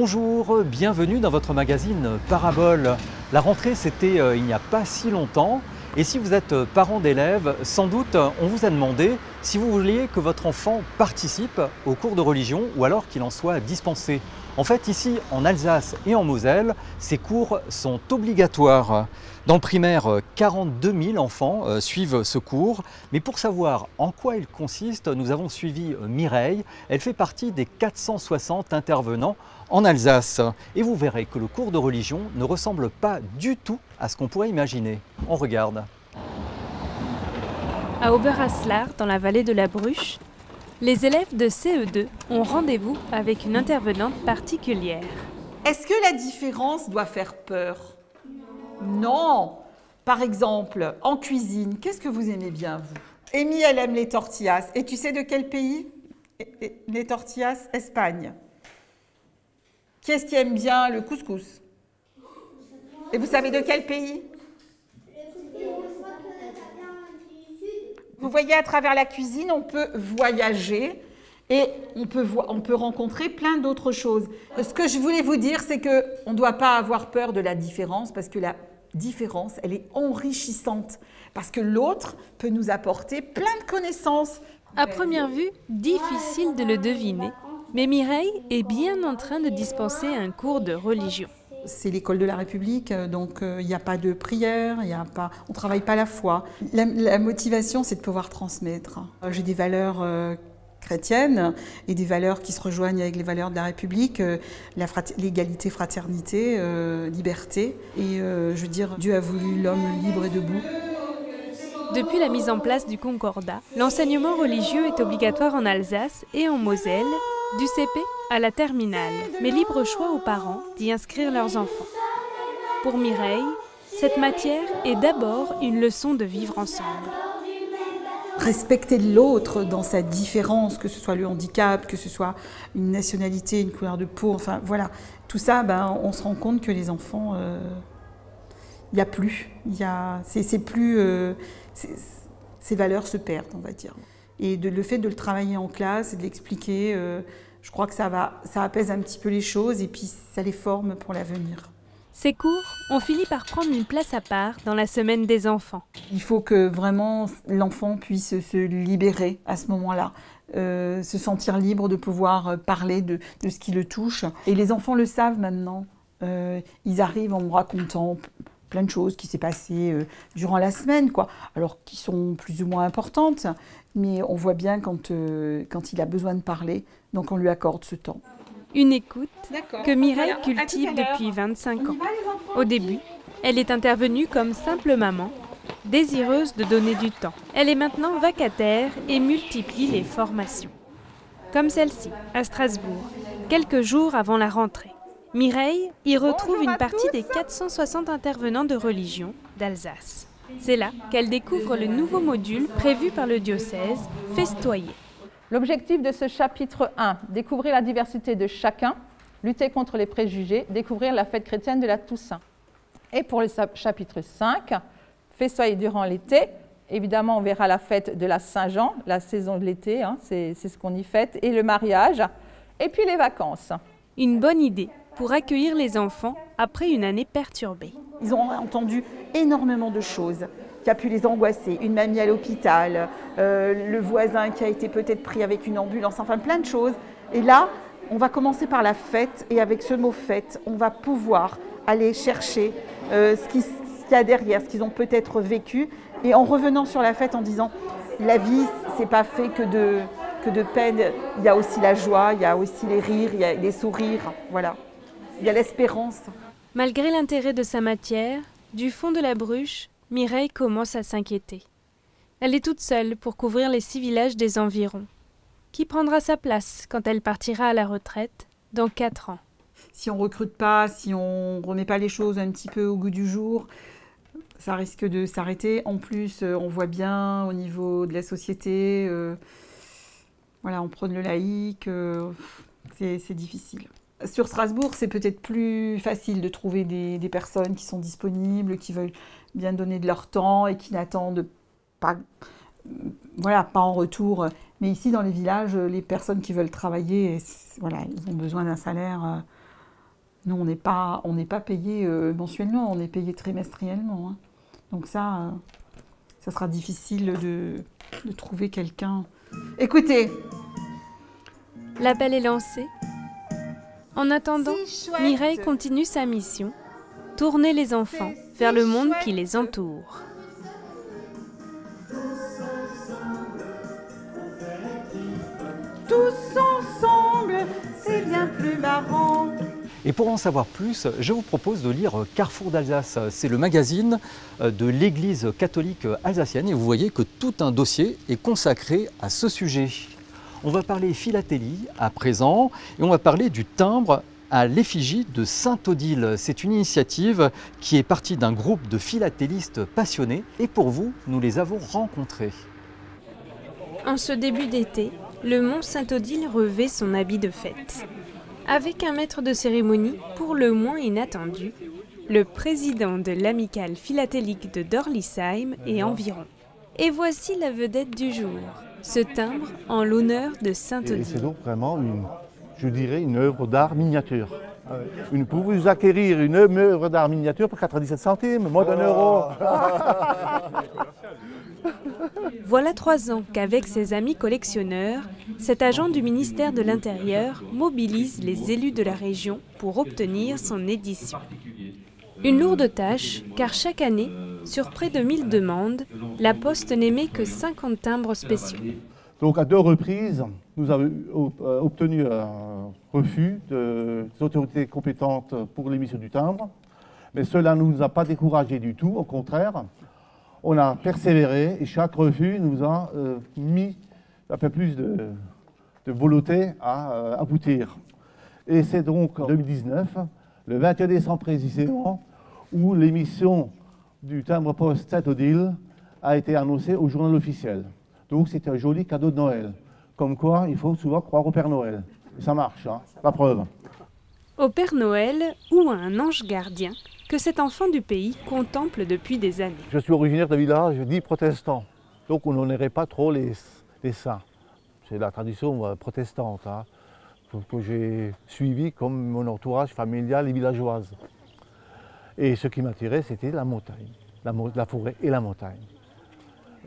Bonjour, bienvenue dans votre magazine Parabole. La rentrée, c'était il n'y a pas si longtemps. Et si vous êtes parent d'élèves, sans doute, on vous a demandé si vous vouliez que votre enfant participe aux cours de religion ou alors qu'il en soit dispensé. En fait, ici, en Alsace et en Moselle, ces cours sont obligatoires. Dans le primaire, 42 000 enfants suivent ce cours. Mais pour savoir en quoi il consiste, nous avons suivi Mireille. Elle fait partie des 460 intervenants en Alsace. Et vous verrez que le cours de religion ne ressemble pas du tout à ce qu'on pourrait imaginer. On regarde. À Oberhaslar, dans la vallée de la Bruche, les élèves de CE2 ont rendez-vous avec une intervenante particulière. Est-ce que la différence doit faire peur ? Non. Par exemple, en cuisine, qu'est-ce que vous aimez bien, vous? Amy, elle aime les tortillas. Et tu sais de quel pays? Les tortillas, Espagne. Qui est-ce qui aime bien le couscous? Et vous savez de quel pays? Vous voyez, à travers la cuisine, on peut voyager et on peut rencontrer plein d'autres choses. Ce que je voulais vous dire, c'est qu'on ne doit pas avoir peur de la différence, parce que la différence, elle est enrichissante, parce que l'autre peut nous apporter plein de connaissances. À première vue, difficile de le deviner, mais Mireille est bien en train de dispenser un cours de religion. C'est l'école de la République, donc il n'y a pas de prière, on ne travaille pas la foi. La motivation, c'est de pouvoir transmettre. J'ai des valeurs chrétiennes et des valeurs qui se rejoignent avec les valeurs de la République, l'égalité, fraternité, liberté. Et je veux dire, Dieu a voulu l'homme libre et debout. Depuis la mise en place du Concordat, l'enseignement religieux est obligatoire en Alsace et en Moselle, du CP à la terminale, mais libre choix aux parents d'y inscrire leurs enfants. Pour Mireille, cette matière est d'abord une leçon de vivre ensemble. Respecter l'autre dans sa différence, que ce soit le handicap, que ce soit une nationalité, une couleur de peau, enfin voilà, tout ça, on se rend compte que les enfants, ces valeurs se perdent, on va dire. Et le fait de le travailler en classe et de l'expliquer, je crois que ça apaise un petit peu les choses et puis ça les forme pour l'avenir. Ces cours ont fini par prendre une place à part dans la semaine des enfants. Il faut que vraiment l'enfant puisse se libérer à ce moment-là, se sentir libre de pouvoir parler de ce qui le touche. Et les enfants le savent maintenant, ils arrivent en me racontant plein de choses qui s'est passé durant la semaine, quoi. Alors qui sont plus ou moins importantes, mais on voit bien quand il a besoin de parler, donc on lui accorde ce temps. Une écoute que Mireille cultive depuis 25 ans. Au début, elle est intervenue comme simple maman, désireuse de donner du temps. Elle est maintenant vacataire et multiplie les formations. Comme celle-ci, à Strasbourg, quelques jours avant la rentrée. Mireille y retrouve une partie des 460 intervenants de religion d'Alsace. C'est là qu'elle découvre le nouveau module prévu par le diocèse, Festoyer. L'objectif de ce chapitre 1, découvrir la diversité de chacun, lutter contre les préjugés, découvrir la fête chrétienne de la Toussaint. Et pour le chapitre 5, Festoyer durant l'été, évidemment on verra la fête de la Saint-Jean, la saison de l'été, hein, c'est ce qu'on y fête, et le mariage, et puis les vacances. Une bonne idée pour accueillir les enfants après une année perturbée. Ils ont entendu énormément de choses qui a pu les angoisser. Une mamie à l'hôpital, le voisin qui a été peut-être pris avec une ambulance, enfin plein de choses. Et là, on va commencer par la fête et avec ce mot fête, on va pouvoir aller chercher ce qu'il y a derrière, ce qu'ils ont peut-être vécu. Et en revenant sur la fête en disant « la vie, c'est pas fait que de peine, il y a aussi la joie, il y a aussi les rires, il y a les sourires, voilà ». Il y a l'espérance. Malgré l'intérêt de sa matière, du fond de la Bruche, Mireille commence à s'inquiéter. Elle est toute seule pour couvrir les 6 villages des environs. Qui prendra sa place quand elle partira à la retraite dans 4 ans? Si on ne recrute pas, si on ne remet pas les choses un petit peu au goût du jour, ça risque de s'arrêter. En plus, on voit bien au niveau de la société, voilà, on prône le laïc, c'est difficile. Sur Strasbourg, c'est peut-être plus facile de trouver des personnes qui sont disponibles, qui veulent bien donner de leur temps et qui n'attendent pas, voilà, pas en retour. Mais ici, dans les villages, les personnes qui veulent travailler, voilà, ils ont besoin d'un salaire Nous, on n'est pas, payé mensuellement, on est payé trimestriellement. Hein. Donc ça, ça sera difficile de trouver quelqu'un. Écoutez. L'appel est lancé. En attendant, Mireille continue sa mission, tourner les enfants vers le monde qui les entoure. Tous ensemble, c'est bien plus marrant. Et pour en savoir plus, je vous propose de lire Carrefour d'Alsace. C'est le magazine de l'Église catholique alsacienne et vous voyez que tout un dossier est consacré à ce sujet. On va parler philatélie à présent et on va parler du timbre à l'effigie de Saint-Odile. C'est une initiative qui est partie d'un groupe de philatélistes passionnés et pour vous, nous les avons rencontrés. En ce début d'été, le Mont-Saint-Odile revêt son habit de fête. Avec un maître de cérémonie pour le moins inattendu, le président de l'amicale philatélique de Dorlisheim et environ. Et voici la vedette du jour, ce timbre en l'honneur de Saint-Odile. C'est donc vraiment, je dirais, une œuvre d'art miniature. Vous pouvez vous acquérir une œuvre d'art miniature pour 97 centimes, moins d'un euro. Voilà 3 ans qu'avec ses amis collectionneurs, cet agent du ministère de l'Intérieur mobilise les élus de la région pour obtenir son édition. Une lourde tâche, car chaque année, sur près de 1000 demandes, la Poste n'émet que 50 timbres spéciaux. Donc à 2 reprises, nous avons obtenu un refus des autorités compétentes pour l'émission du timbre, mais cela ne nous a pas découragés du tout, au contraire. On a persévéré et chaque refus nous a mis un peu plus de volonté à aboutir. Et c'est donc en 2019, le 21 décembre précisément, où l'émission du timbre-poste Saint-Odile a été annoncée au journal officiel. Donc c'est un joli cadeau de Noël. Comme quoi, il faut souvent croire au Père Noël. Et ça marche, hein, la preuve. Au Père Noël ou à un ange gardien que cet enfant du pays contemple depuis des années. Je suis originaire d'un village dit protestant, donc on n'honorait pas trop les saints. C'est la tradition protestante hein, que j'ai suivie comme mon entourage familial et villageoise. Et ce qui m'attirait, c'était la montagne, la forêt et la montagne.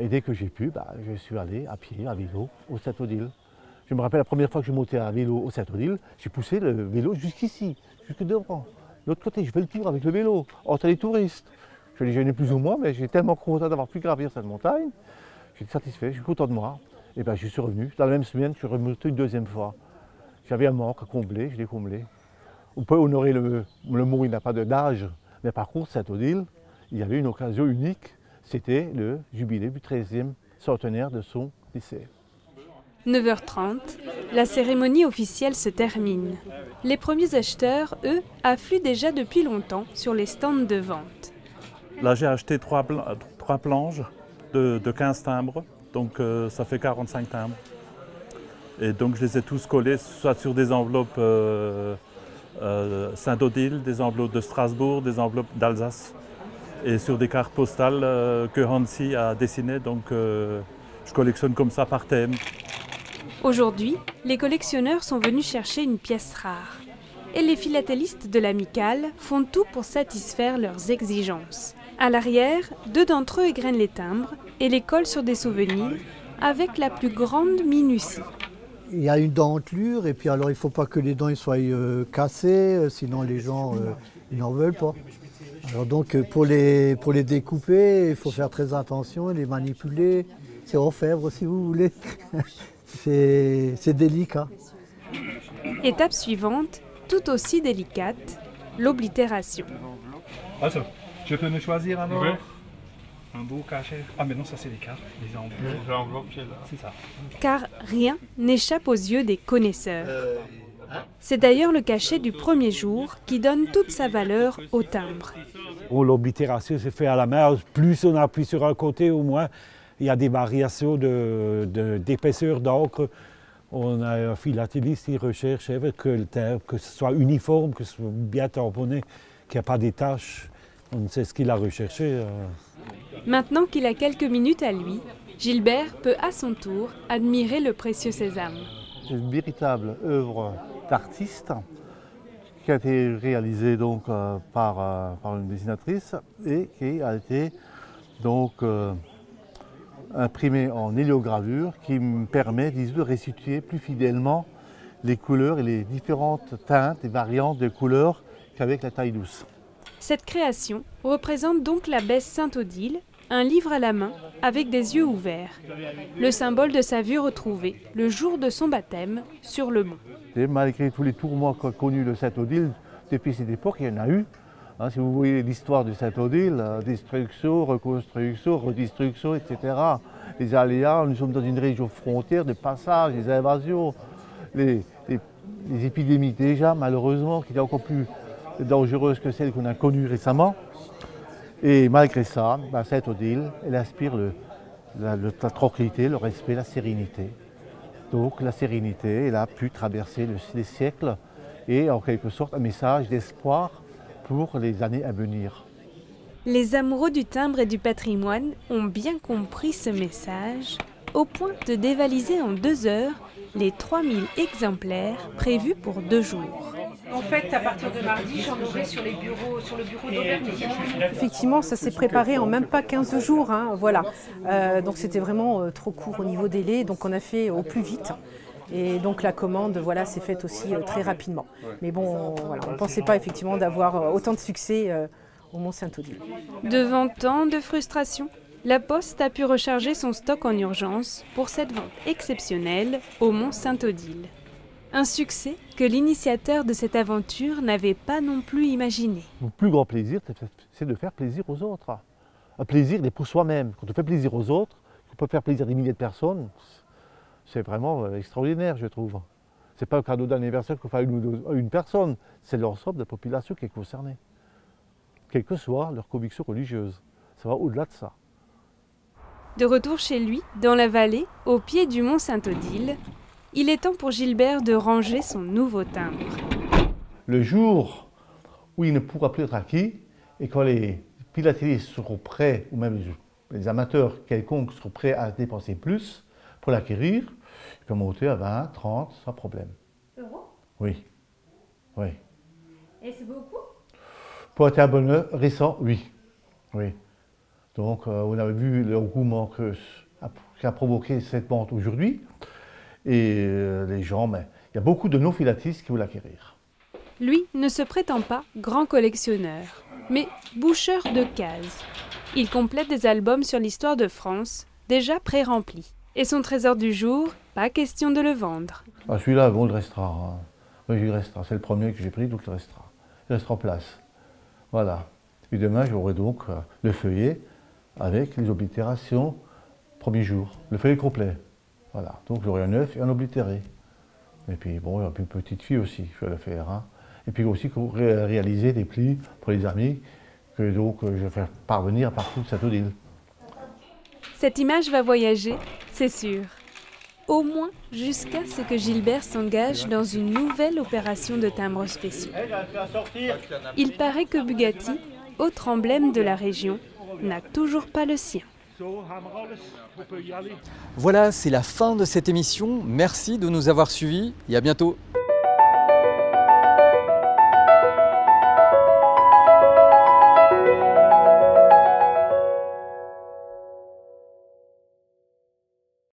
Et dès que j'ai pu, je suis allé à pied, à vélo, au Saint-Odile. Je me rappelle la première fois que je montais à vélo au Saint-Odile, j'ai poussé le vélo jusqu'ici, jusque devant. De l'autre côté, je fais le tour avec le vélo, entre les touristes. Je les gênais plus ou moins, mais j'ai tellement content d'avoir pu gravir cette montagne. J'étais satisfait, je suis content de moi. Et bien, je suis revenu. Dans la même semaine, je suis revenu une 2e fois. J'avais un manque à combler, je l'ai comblé. On peut honorer le mot, il n'a pas d'âge. Mais par contre, Saint-Odile, il y avait une occasion unique. C'était le jubilé du 13e centenaire de son lycée. 9h30, la cérémonie officielle se termine. Les premiers acheteurs, eux, affluent déjà depuis longtemps sur les stands de vente. Là, j'ai acheté 3 planches de 15 timbres, donc ça fait 45 timbres. Et donc, je les ai tous collés, soit sur des enveloppes Saint-Odile, des enveloppes de Strasbourg, des enveloppes d'Alsace, et sur des cartes postales que Hansi a dessinées, donc je collectionne comme ça par thème. Aujourd'hui, les collectionneurs sont venus chercher une pièce rare. Et les philatélistes de l'amicale font tout pour satisfaire leurs exigences. À l'arrière, 2 d'entre eux égrènent les timbres et les collent sur des souvenirs avec la plus grande minutie. Il y a une dentelure et puis alors il ne faut pas que les dents soient cassées, sinon les gens n'en veulent pas. Alors donc pour les découper, il faut faire très attention, les manipuler, c'est orfèvre si vous voulez. C'est délicat. Étape suivante, tout aussi délicate, l'oblitération. Je peux me choisir alors oui. Un beau cachet. Ah mais non, ça c'est les cartes, les enveloppes. C'est ça. Car rien n'échappe aux yeux des connaisseurs. C'est d'ailleurs le cachet du premier jour qui donne toute sa valeur au timbre. Oh, l'oblitération se fait à la main, plus on appuie sur un côté au moins. Il y a des variations d'épaisseur d'encre. On a un philatéliste qui recherche que le timbre, que ce soit uniforme, que ce soit bien tamponné, qu'il n'y a pas des taches. On sait ce qu'il a recherché. Maintenant qu'il a quelques minutes à lui, Gilbert peut à son tour admirer le précieux sésame. C'est une véritable œuvre d'artiste qui a été réalisé donc, par une dessinatrice et qui a été donc, imprimé en héliogravure, qui me permet de restituer plus fidèlement les couleurs et les différentes teintes et variantes de couleurs qu'avec la taille douce. Cette création représente donc l'abbesse Saint-Odile, un livre à la main avec des yeux ouverts. Le symbole de sa vie retrouvée le jour de son baptême sur le mont. Et malgré tous les tourments qu'a connus le Saint-Odile depuis cette époque, il y en a eu. Hein, si vous voyez l'histoire de Saint-Odile, destruction, reconstruction, redistruction, etc. Les aléas, nous sommes dans une région frontière de passage, les invasions, les épidémies déjà, malheureusement, qui étaient encore plus dangereuses que celles qu'on a connues récemment. Et malgré ça, ben, Saint-Odile, elle inspire la tranquillité, le respect, la sérénité. Donc la sérénité, elle a pu traverser les siècles et en quelque sorte un message d'espoir pour les années à venir. Les amoureux du timbre et du patrimoine ont bien compris ce message, au point de dévaliser en 2 heures les 3000 exemplaires prévus pour 2 jours. En fait, à partir de mardi, j'en aurai sur les bureaux, sur le bureau d'Aubervilliers. Effectivement, ça s'est préparé en même pas 15 jours. Hein, voilà. Donc c'était vraiment trop court au niveau délai, donc on a fait au plus vite. Et donc la commande, voilà, s'est faite aussi très rapidement. Mais bon, voilà, on ne pensait pas effectivement d'avoir autant de succès au Mont-Saint-Odile. Devant tant de frustration, la Poste a pu recharger son stock en urgence pour cette vente exceptionnelle au Mont-Saint-Odile. Un succès que l'initiateur de cette aventure n'avait pas non plus imaginé. Mon plus grand plaisir, c'est de faire plaisir aux autres. Un plaisir pour soi-même. Quand on fait plaisir aux autres, on peut faire plaisir à des milliers de personnes. C'est vraiment extraordinaire, je trouve. Ce n'est pas un cadeau d'anniversaire qu'on fait à une personne, c'est l'ensemble de la population qui est concernée. Quelle que soit leur conviction religieuse, ça va au-delà de ça. De retour chez lui, dans la vallée, au pied du Mont-Saint-Odile, il est temps pour Gilbert de ranger son nouveau timbre. Le jour où il ne pourra plus être acquis, et quand les philatélistes seront prêts, ou même les amateurs quelconques seront prêts à dépenser plus, pour l'acquérir, il peut monter à 20, 30, sans problème. Euros ? Oui. Oui. Et c'est beaucoup ? Pour être un bonheur récent, oui. Oui. Donc, on avait vu le engouement qu'a provoqué cette vente aujourd'hui. Et les gens, mais il y a beaucoup de non-philatistes qui veulent l'acquérir. Lui ne se prétend pas grand collectionneur, mais boucheur de cases. Il complète des albums sur l'histoire de France, déjà pré-remplis. Et son trésor du jour, pas question de le vendre. Ah, celui-là, bon, il restera. Hein. Oui, il restera. C'est le premier que j'ai pris, donc il restera. Il restera en place. Voilà. Et demain, j'aurai donc le feuillet avec les oblitérations, premier jour. Le feuillet complet. Voilà. Donc j'aurai un œuf et un oblitéré. Et puis, bon, il y aura une petite fille aussi, je vais le faire. Hein. Et puis aussi, réaliser des plis pour les amis que donc, je vais faire parvenir partout de Saint-Odile. Cette image va voyager, c'est sûr. Au moins jusqu'à ce que Gilbert s'engage dans une nouvelle opération de timbres spéciaux. Il paraît que Bugatti, autre emblème de la région, n'a toujours pas le sien. Voilà, c'est la fin de cette émission. Merci de nous avoir suivis et à bientôt.